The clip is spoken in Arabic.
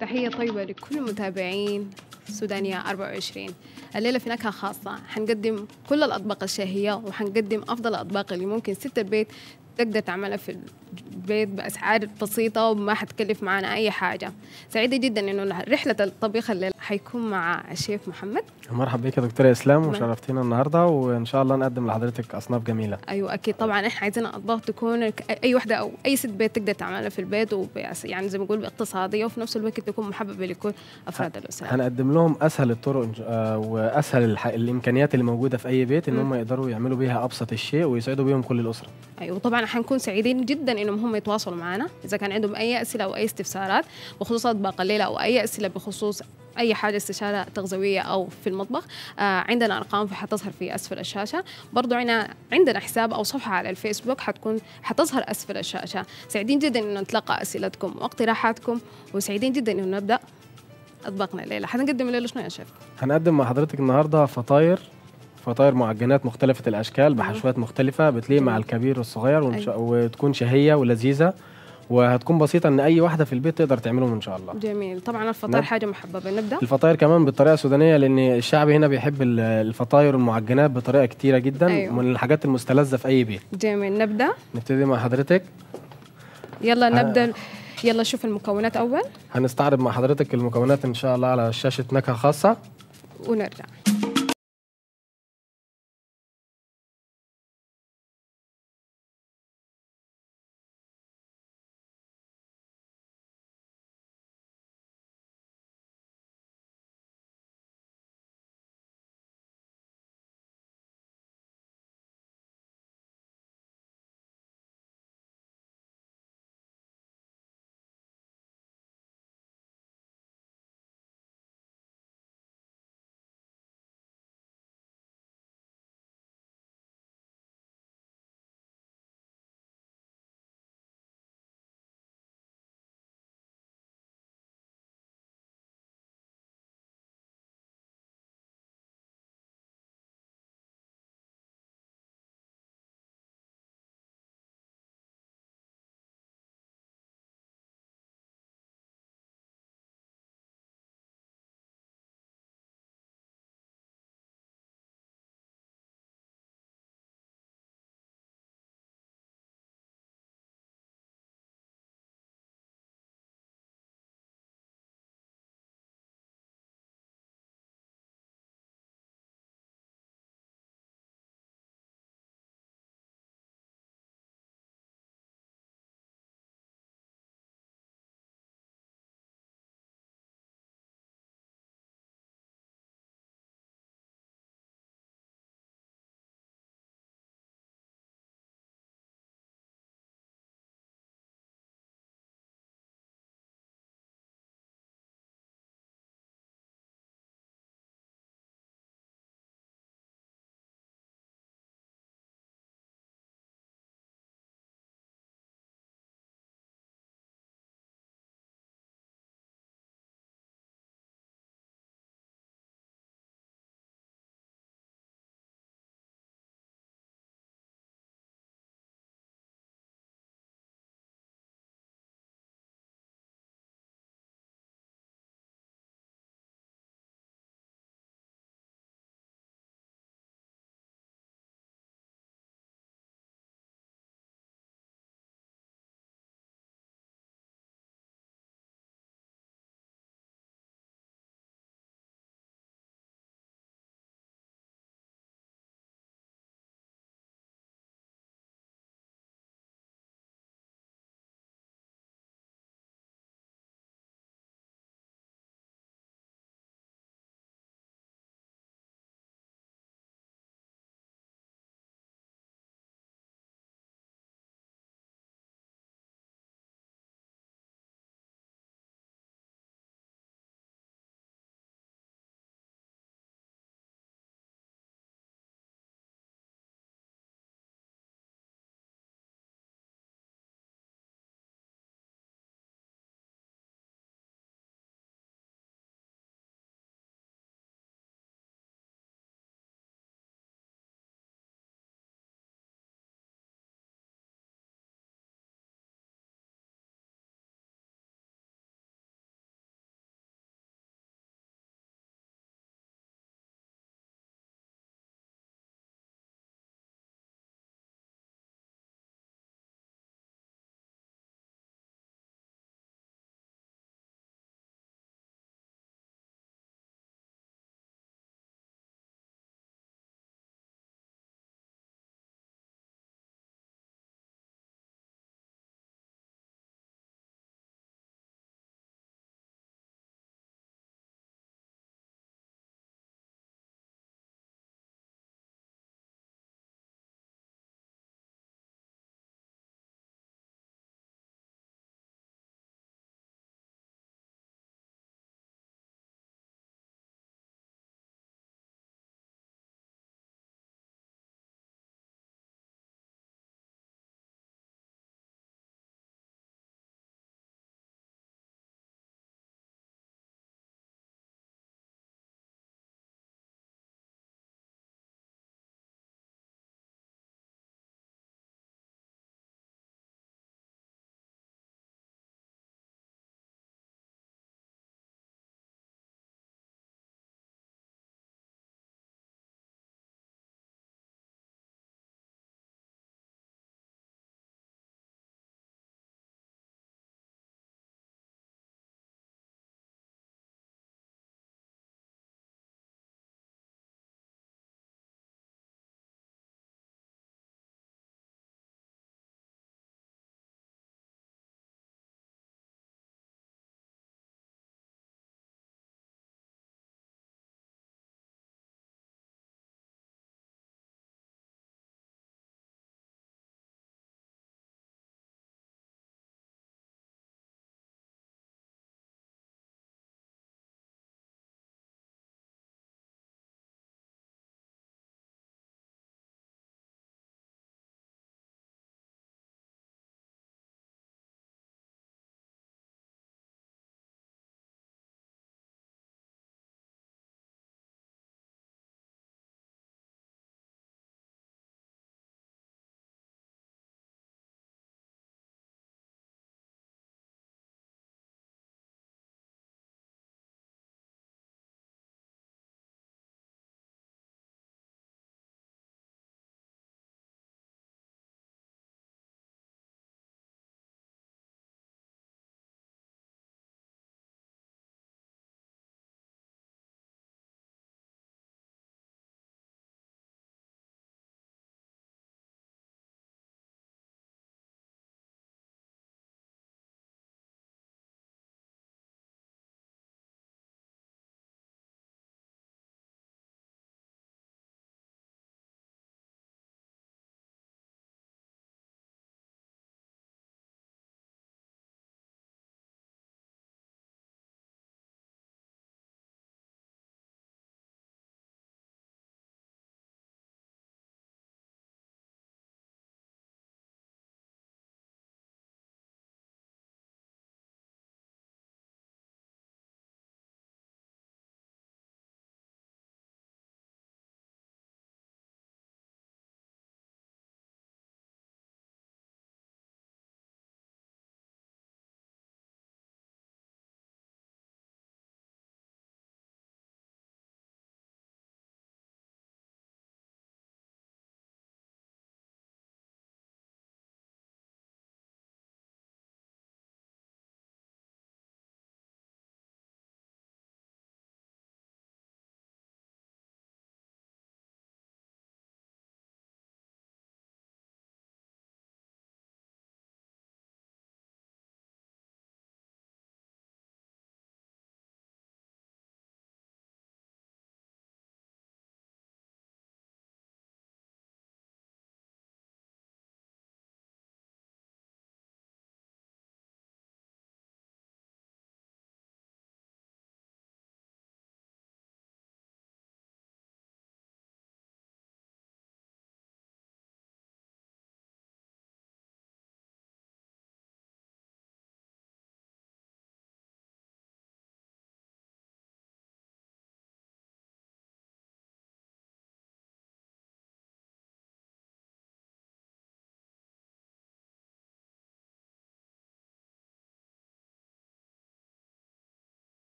تحية طيبة لكل متابعين سودانية 24. الليلة في نكهة خاصة حنقدم كل الأطباق الشهية، وحنقدم أفضل الأطباق اللي ممكن ست البيت تقدر تعملها في البيت بأسعار بسيطة وما حتكلف معنا أي حاجة. سعيدة جدا إنه رحلة الطبيخ الليلة حيكون مع الشيف محمد. مرحبا بك يا دكتورة إسلام، وشرفتينا النهاردة، وإن شاء الله نقدم لحضرتك أصناف جميلة. أيوة أكيد طبعا، إحنا عايزين أطباق تكون أي واحدة أو أي ست بيت تقدر تعملها في البيت، يعني زي ما بقول باقتصادية، وفي نفس الوقت تكون محببة لكل أفراد الأسرة. هنقدم لهم أسهل الطرق وأسهل الإمكانيات اللي موجودة في أي بيت، إن هم يقدروا يعملوا بيها أبسط الشيء ويسعدوا بيهم كل الأسرة. أيوة طبعا حنكون سعيدين جدا إنهم هم يتواصلوا معنا إذا كان عندهم أي أسئلة أو أي استفسارات بخصوص أطباق الليلة، أو أي أسئلة بخصوص أي حاجة استشارة تغذوية أو في المطبخ. عندنا أرقام حتظهر في أسفل الشاشة، برضو عندنا حساب أو صفحة على الفيسبوك حتظهر أسفل الشاشة. سعيدين جدا إنه نتلقى أسئلتكم واقتراحاتكم، وسعيدين جدا إنه نبدأ أطباقنا الليلة. هنقدم الليلة شنو يا شيف؟ هنقدم مع حضرتك النهاردة فطاير معجنات مختلفة الأشكال بحشوات مختلفة، بتليق مع الكبير والصغير، وتكون شهية ولذيذة، وهتكون بسيطه ان اي واحده في البيت تقدر تعملهم ان شاء الله. جميل طبعا، الفطاير حاجه محببه. نبدا الفطاير كمان بالطريقه السودانيه، لان الشعب هنا بيحب الفطاير والمعجنات بطريقه كتيره جدا. أيوة. من الحاجات المستلذه في اي بيت. جميل نبتدي مع حضرتك. يلا نبدا. يلا شوف المكونات اول. هنستعرض مع حضرتك المكونات ان شاء الله على شاشه نكهه خاصه ونرجع.